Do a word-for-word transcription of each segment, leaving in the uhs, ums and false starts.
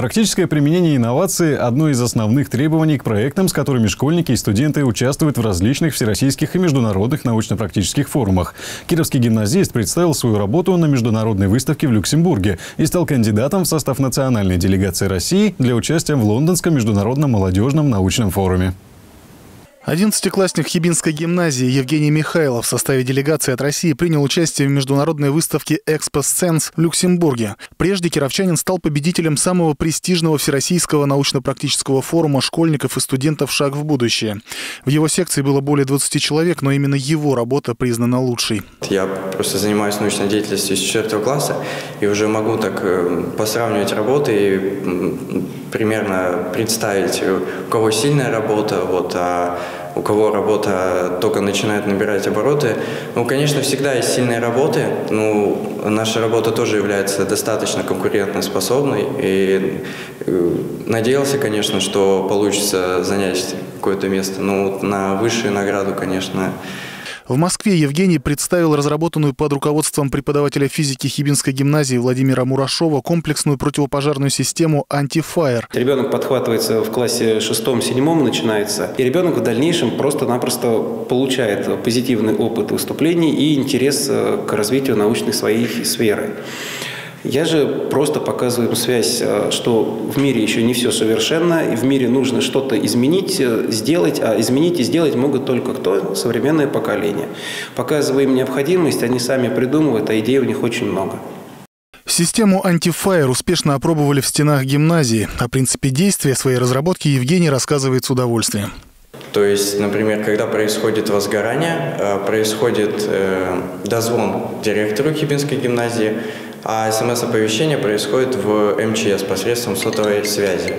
Практическое применение инноваций – одно из основных требований к проектам, с которыми школьники и студенты участвуют в различных всероссийских и международных научно-практических форумах. Кировский гимназист представил свою работу на международной выставке в Люксембурге и стал кандидатом в состав национальной делегации России для участия в Лондонском международном молодежном научном форуме. Одиннадцатиклассник Хибинской гимназии Евгений Михайлов в составе делегации от России принял участие в международной выставке «Экспо-Sciences Luxembourg». Прежде кировчанин стал победителем самого престижного всероссийского научно-практического форума школьников и студентов «Шаг в будущее». В его секции было более двадцати человек, но именно его работа признана лучшей. Я просто занимаюсь научной деятельностью с четвертого класса и уже могу так посравнивать работы и примерно представить, у кого сильная работа, вот, а у кого работа только начинает набирать обороты. Ну, конечно, всегда есть сильные работы, но наша работа тоже является достаточно конкурентоспособной. И надеялся, конечно, что получится занять какое-то место, но на высшую награду, конечно. В Москве Евгений представил разработанную под руководством преподавателя физики Хибинской гимназии Владимира Мурашова комплексную противопожарную систему «Антифайер». Ребенок подхватывается в классе шестом-седьмом, начинается, и ребенок в дальнейшем просто-напросто получает позитивный опыт выступлений и интерес к развитию научной своей сферы. Я же просто показываю связь, что в мире еще не все совершенно, и в мире нужно что-то изменить, сделать, а изменить и сделать могут только кто? Современное поколение. Показываем необходимость, они сами придумывают, а идей у них очень много. Систему «Антифайер» успешно опробовали в стенах гимназии. О принципе действия своей разработки Евгений рассказывает с удовольствием. То есть, например, когда происходит возгорание, происходит дозвон директору Хибинской гимназии, а эс эм эс-оповещение происходит в эм че эс посредством сотовой связи.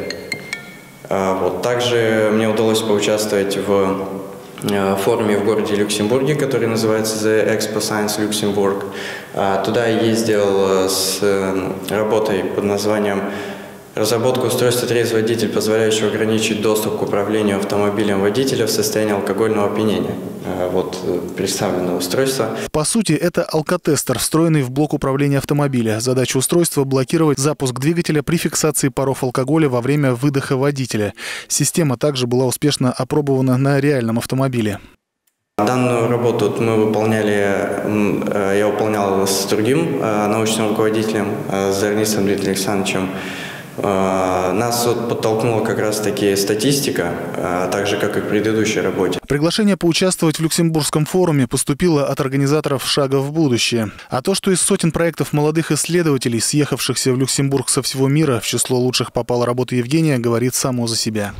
Вот. Также мне удалось поучаствовать в форуме в городе Люксембурге, который называется The Expo-Sciences Luxembourg. Туда я ездил с работой под названием «Разработка устройства «Трезвый водитель», позволяющего ограничить доступ к управлению автомобилем водителя в состоянии алкогольного опьянения». Вот представлено устройство. По сути, это алкотестер, встроенный в блок управления автомобиля. Задача устройства – блокировать запуск двигателя при фиксации паров алкоголя во время выдоха водителя. Система также была успешно опробована на реальном автомобиле. Данную работу мы выполняли, я выполнял с другим научным руководителем, с Зарнисом Александровичем. Нас вот подтолкнула как раз-таки статистика, так же, как и в предыдущей работе. Приглашение поучаствовать в Люксембургском форуме поступило от организаторов «Шага в будущее». А то, что из сотен проектов молодых исследователей, съехавшихся в Люксембург со всего мира, в число лучших попала работа Евгения, говорит само за себя.